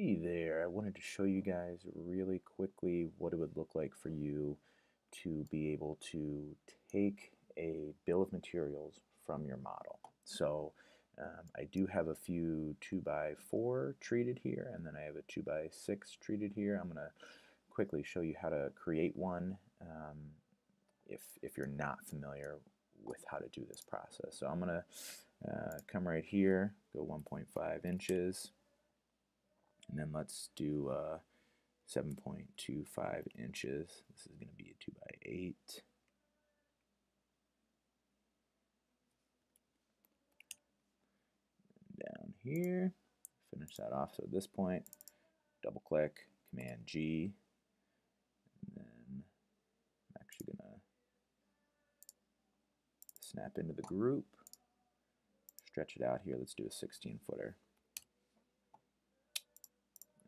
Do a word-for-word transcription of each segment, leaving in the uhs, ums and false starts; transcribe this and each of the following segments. Hey there, I wanted to show you guys really quickly what it would look like for you to be able to take a bill of materials from your model. So um, I do have a few two by four treated here, and then I have a two by six treated here. I'm going to quickly show you how to create one um, if, if you're not familiar with how to do this process. So I'm going to uh, come right here, go one point five inches. And then let's do uh, seven point two five inches. This is going to be a two by eight. Down here, finish that off. So at this point, double click, Command G. And then I'm actually going to snap into the group, stretch it out here. Let's do a sixteen footer.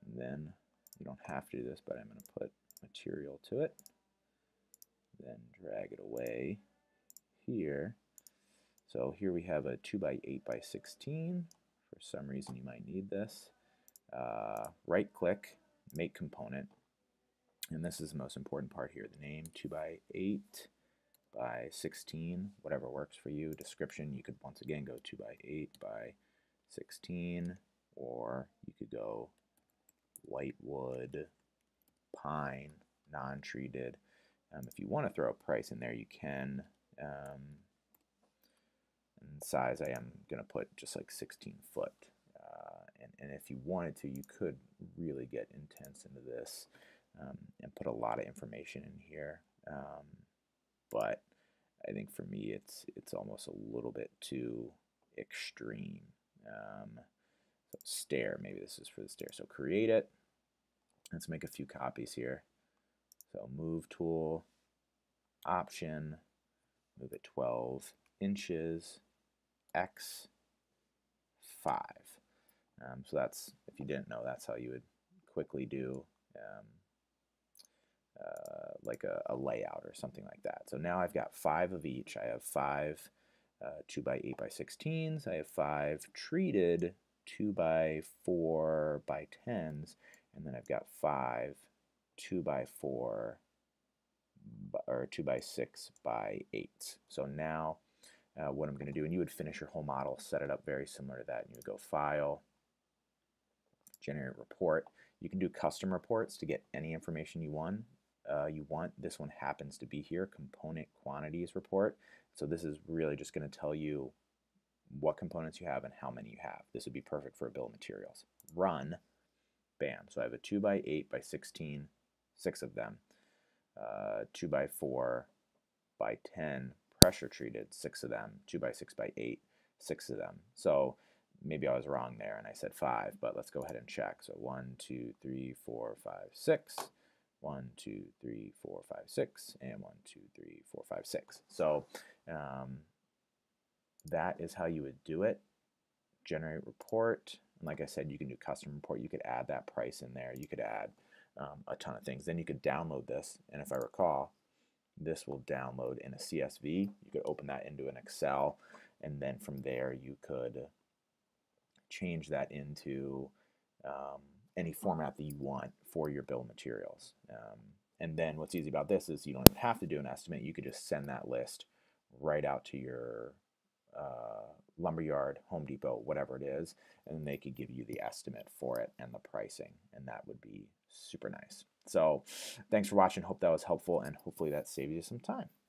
And then you don't have to do this, but I'm going to put material to it, then drag it away here. So here we have a two by eight by sixteen. For some reason you might need this. Uh, right click, make component, and this is the most important part here, the name, two by eight by sixteen, whatever works for you. Description, you could once again go two by eight by sixteen, or you could go white wood, pine, non-treated. Um, if you want to throw a price in there, you can. Um, and size, I am going to put just like sixteen foot. Uh, and, and if you wanted to, you could really get intense into this um, and put a lot of information in here. Um, but I think for me, it's it's almost a little bit too extreme. Um, So stair, maybe this is for the stair. So create it. Let's make a few copies here. So move tool, option, move it twelve inches, X, five. Um, so that's, if you didn't know, that's how you would quickly do um, uh, like a, a layout or something like that. So now I've got five of each. I have five uh, two by eight by sixteens. I have five treated two by four by tens, and then I've got five two by four or two by six by eights. So now uh, what I'm going to do, and you would finish your whole model, set it up very similar to that, and you would go File, Generate Report. You can do custom reports to get any information you want. Uh, you want. This one happens to be here, Component Quantities Report. So this is really just going to tell you what components you have and how many you have. This would be perfect for a bill of materials. Run, bam. So I have a two by eight by sixteen, six of them. Uh, two by four by ten, pressure treated, six of them. two by six by eight, six of them. So maybe I was wrong there and I said five, but let's go ahead and check. So one, two, three, four, five, six. one, two, three, four, five, six. And one, two, three, four, five, six. So, um, that is how you would do it. Generate report. And like I said, you can do custom report. You could add that price in there. You could add um, a ton of things. Then you could download this. And if I recall, this will download in a C S V. You could open that into an Excel. And then from there, you could change that into um, any format that you want for your bill of materials. Um, and then what's easy about this is you don't even have to do an estimate. You could just send that list right out to your Uh, lumberyard, Home Depot, whatever it is, and they could give you the estimate for it and the pricing, and that would be super nice. So thanks for watching. Hope that was helpful, and hopefully that saved you some time.